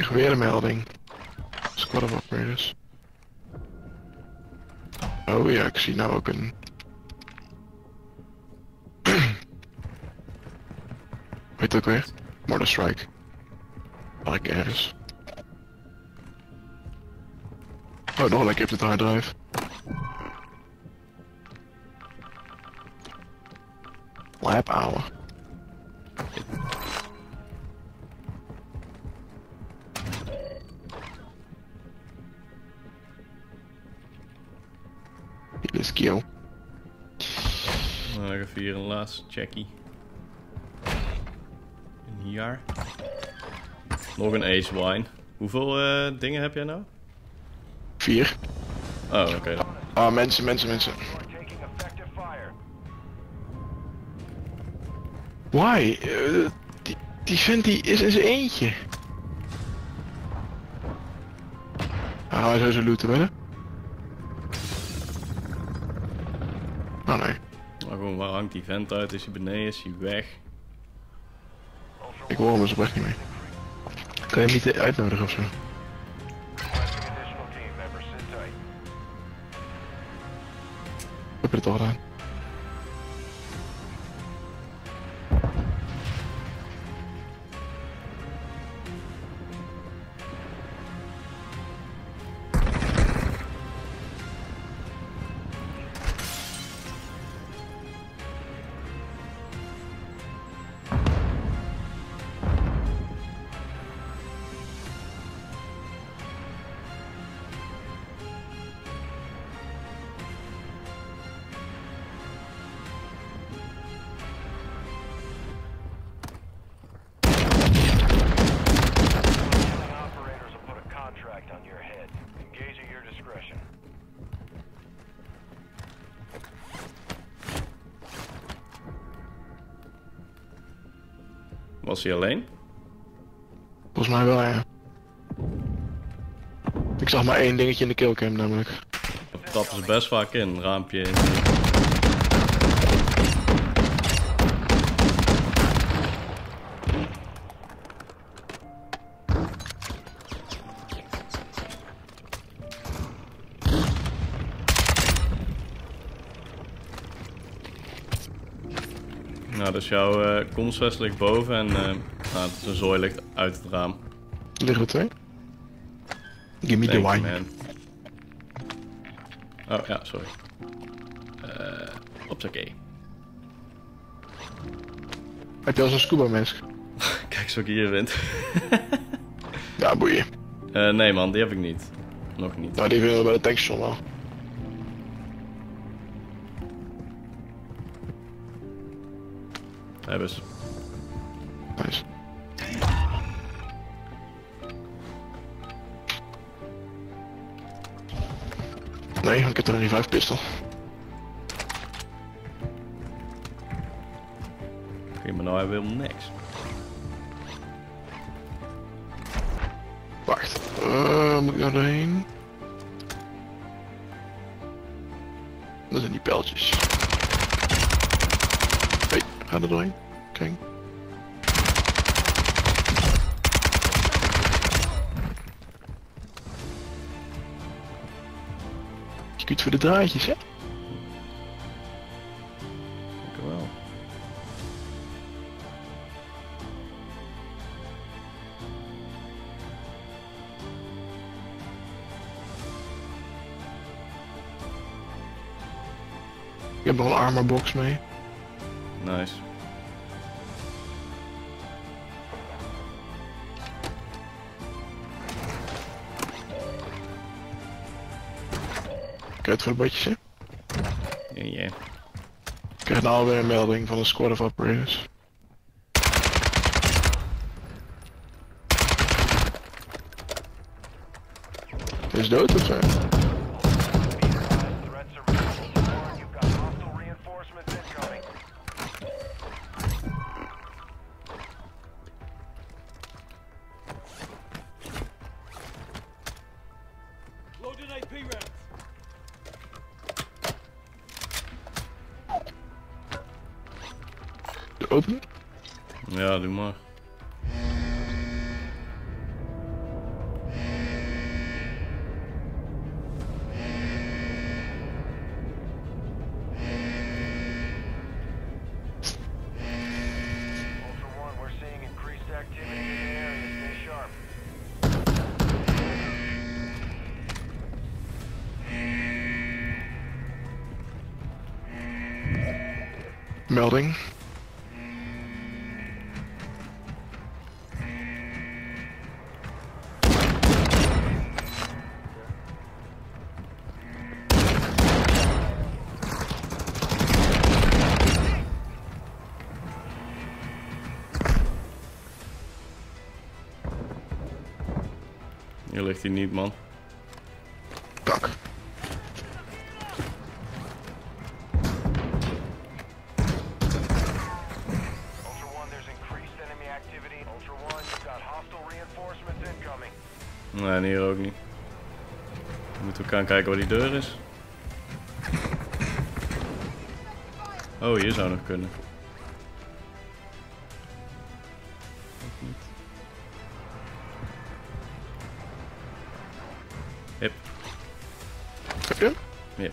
Krijg weer een melding. Squad of operators. Oh ja, ik zie nou ook een... Weet ook weer? Mortar strike. Like ergens. Oh, nog lekker op de harddrive. Lab hour. Dit is kill. Nou, ik heb hier een laatste checkie. En hier. Nog een ace wine. Hoeveel dingen heb jij nou? 4. Oh, oké. Okay. Ah, mensen. Why? Die vent die is in zijn eentje. Ah, hij zou zo looten willen. Oh nee. Maar gewoon, waar hangt die vent uit? Is hij beneden? Is hij weg? Ik hoor hem dus oprecht niet meer. Kan je hem niet uitnodigen ofzo? Ik heb het al gedaan. Was hij alleen? Volgens mij wel, ja. Ik zag maar één dingetje in de killcam namelijk. Dat tappen ze best vaak in, raampje in. Nou, dus jouw komstvest ligt boven en nou, de zooi ligt uit het raam. Liggen er 2? Give me the wine. Man. Oh ja, sorry. Oké. Okay. Heb je al zo'n scuba mask? Kijk eens wat ik hier vind. Ja, boeien. Nee man, die heb ik niet. Nog niet. Nou, die vinden we bij de tankstation wel. Nice. Nee, ik heb er een revive pistol. Oké, maar nou hij wil niks. Wacht, moet ik daarheen? Dat zijn die pijltjes. Hey, ga er doorheen. Kijk. Je kunt voor de draadjes, hè? Dank wel. Ik heb nog een armor box mee. Nice. Kijk voor de botjes, hè? Ja. Ik krijg nou alweer een melding van een squad of operators. Is dood of zo? Openen? Ja, doe maar. Melding. Hier ligt hij niet, man. Kak. Nee, en hier ook niet. We moeten gaan kijken waar die deur is. Oh, hier zou nog kunnen. Hip. Heb je hem? Ja.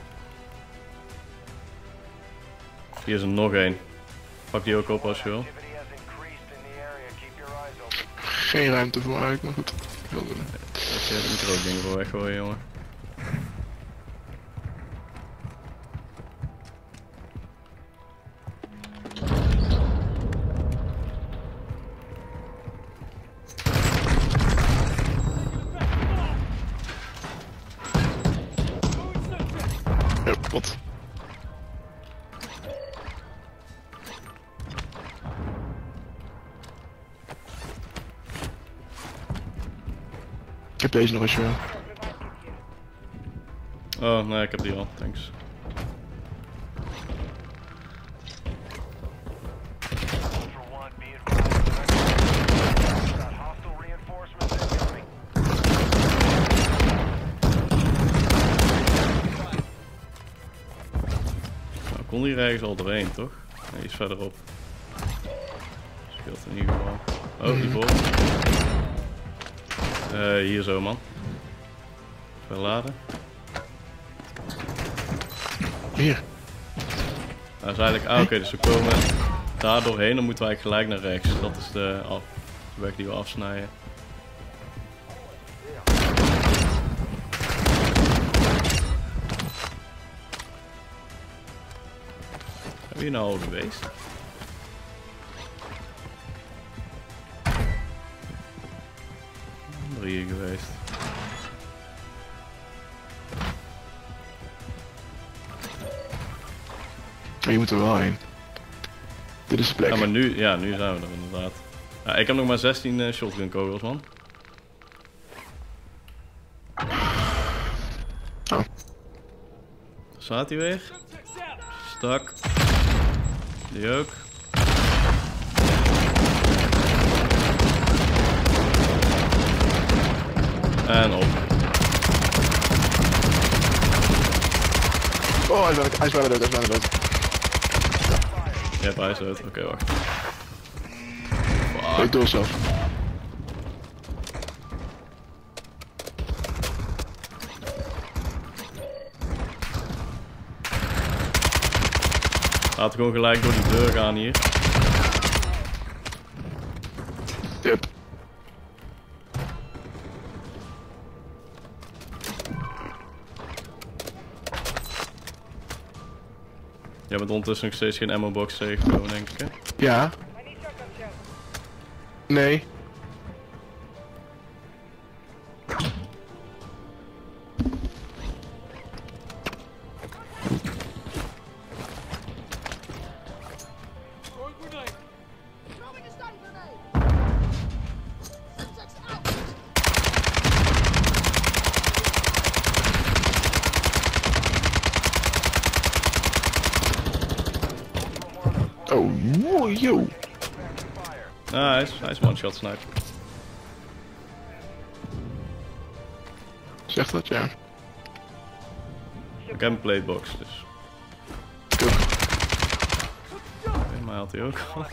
Hier is er nog één. Pak die ook op als je wil. Geen ruimte voor eigenlijk, maar goed. Ik wil doen. Ik heb een groot ding voor weggooien, jongen. Wat? Ik heb deze nog eens wel. Oh nee, ik heb die al, thanks. Kon hier ergens al doorheen, toch? Nee, iets verderop. Scheelt in ieder geval. Oh, die boven. Hier zo, man. Verladen. Hier. Dat is eigenlijk... Ah, oké, dus we komen daar doorheen. Dan moeten we eigenlijk gelijk naar rechts. Dat is de weg die we afsnijden. Ben je nou al geweest? Ben hier geweest? Je moet er wel heen. Dit is de plek. Ja, maar nu, ja, nu zijn we er inderdaad. Ja, ik heb nog maar 16 shotgun kogels, man. Oh. Staat hij weer? Stak. Die ook. En op. Oh, hij is bijna dood, Ja, hij is dood. Oké, wacht. Fuck. Ik doe het zelf. Laten we gewoon gelijk door die deur gaan hier. Yep. Jij bent ondertussen nog steeds geen ammo box tegengekomen, denk ik, hè? Ja. Nee. Oh, wow, yo! Nice, nice one-shot sniper. Zeg dat, ja. Ik heb een playbox, dus. Goed. Oké, maar haalt hij ook al. Oh,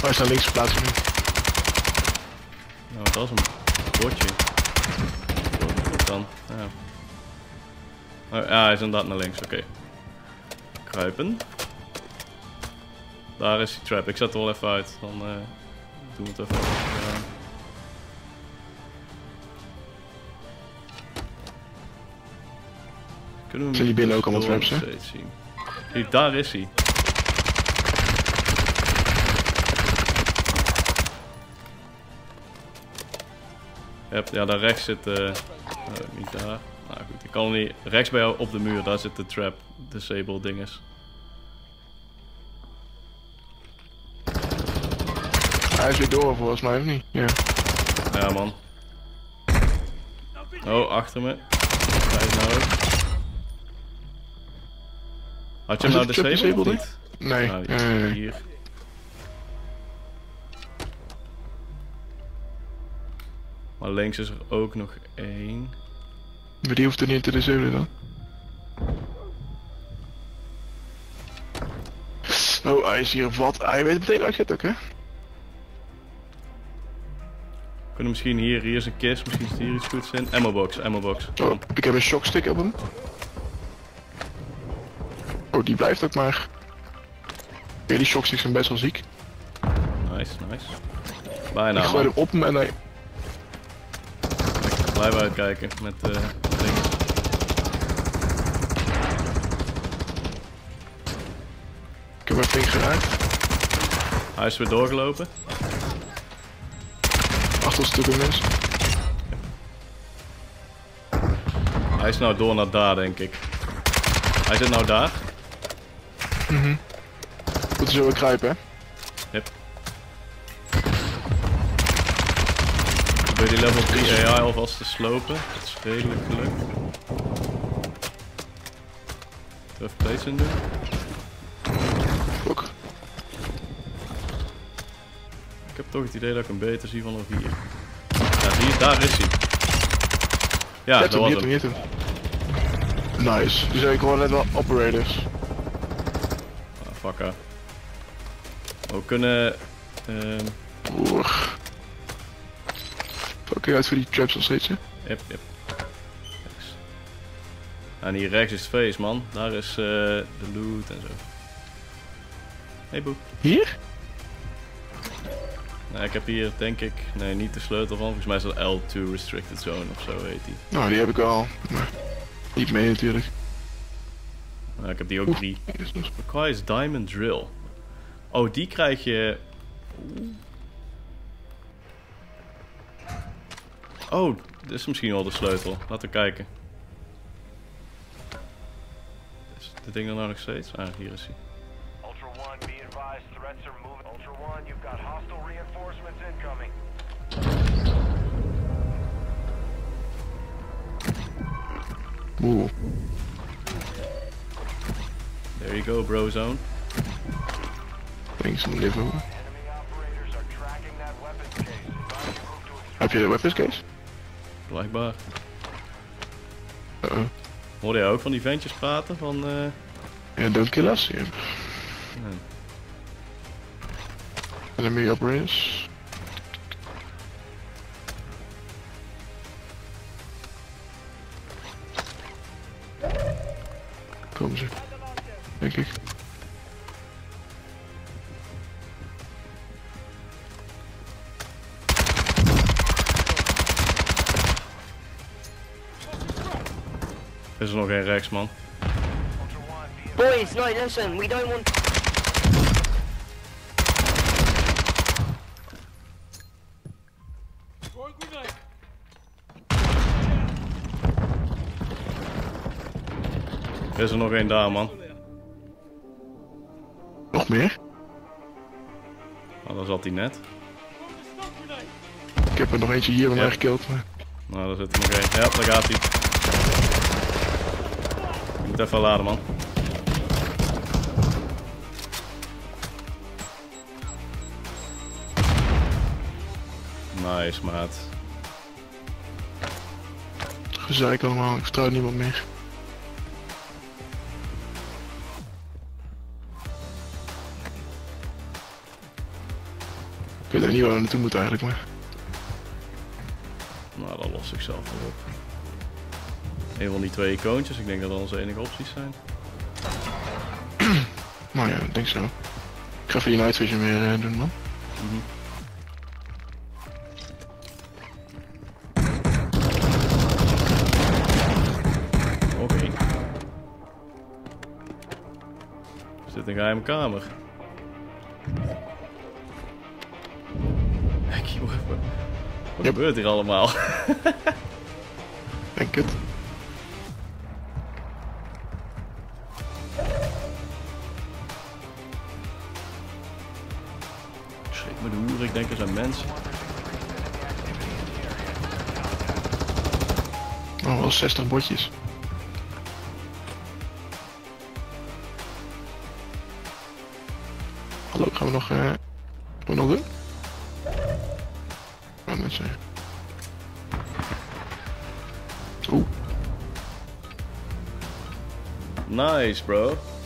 hij is naar links verplaatst nu. Nou, dat was een botje. Goed dan, ja. Oh, ja, hij is inderdaad naar links, oké. Kruipen. Daar is die trap, ik zet er wel even uit, dan doen we het even. Kunnen we hem binnen ook allemaal traps, hè? Kijk, daar is hij. Ja, daar rechts zit... niet daar. Nou goed, ik kan hem niet... Rechts bij jou op de muur, daar zit de trap. Disable dinges. Hij is weer door volgens mij, of niet? Ja. Ja, man. Oh, achter me. Hij is nou ook. Had je hem nou disabled of niet? Nee. Nou, nee. Hier. Maar links is er ook nog één. Maar die hoeft er niet te disablen dan. Oh, hij is hier wat. Hij weet meteen uit het ook, hè? We kunnen misschien hier, is een kist, misschien is hier iets goeds in. Ammo box, ammo box. Oh, ik heb een shockstick op hem. Oh, die blijft ook maar. Ja, die shocksticks zijn best wel ziek. Nice, nice. Bijna. Ik gooi hem op hem en hij... Blijf uitkijken met dingen. Ik heb mijn pink geraakt. Hij is weer doorgelopen. Hij is nou door naar daar, denk ik. Hij zit nou daar. Goed, zullen we kruipen, hè? Yep. Probeer die level 3 AI alvast te slopen. Dat is redelijk gelukt. Tough place in doen. Ik heb toch het idee dat ik hem beter zie vanaf hier. Ja, zie je? Daar is hij. Ja, dat was hem. Nice. Dus ik hoor net wel operators. Ah, fuck hè. We kunnen... Fucking uit voor die traps nog steeds, hè? Yep, yep. Thanks. En hier rechts is het feest, man. Daar is de loot en zo. Hey boek. Hier? Nou, ik heb hier denk ik, nee niet de sleutel van, volgens mij is dat L2 Restricted Zone of zo heet die. Nou die heb ik al, maar niet mee natuurlijk. Nou, ik heb die ook 3. Requires Diamond Drill. Oh die krijg je... Oh, dit is misschien wel de sleutel, laten we kijken. Is dit ding er nou nog steeds? Ah, hier is hij. Oeh. There you go, bro zone. Thanks, Livo. Heb je de weapons case? Blijkbaar. Hoorde jij ook van die ventjes praten van... Ja, don't kill us. Yeah. Enemy operators. Komen ze, denk ik. Is er nog geen rechts, man? Boys, no, listen, we don't want... Er is er nog één daar, man. Nog meer? Oh, daar zat hij net. Ik heb er nog eentje hier en gekillt, maar... Nou, daar zit er nog één. Ja, daar gaat hij. Ik moet even laden, man. Nice, maat. Gezeik allemaal, ik vertrouw niemand meer. Ik weet niet waar we naartoe moeten eigenlijk, maar... Nou, dat lost ik zelf wel op. Een van die twee icoontjes, ik denk dat dat onze enige opties zijn. Nou ja, ik denk zo. Ik ga even die night vision weer doen, man. Oké. een geheime kamer. Wat gebeurt hier allemaal? Denk het. Schrik me de hoer, ik denk er zijn mensen. Oh, wel 60 botjes. Hallo, gaan we nog... wat nog doen? Nice, bro.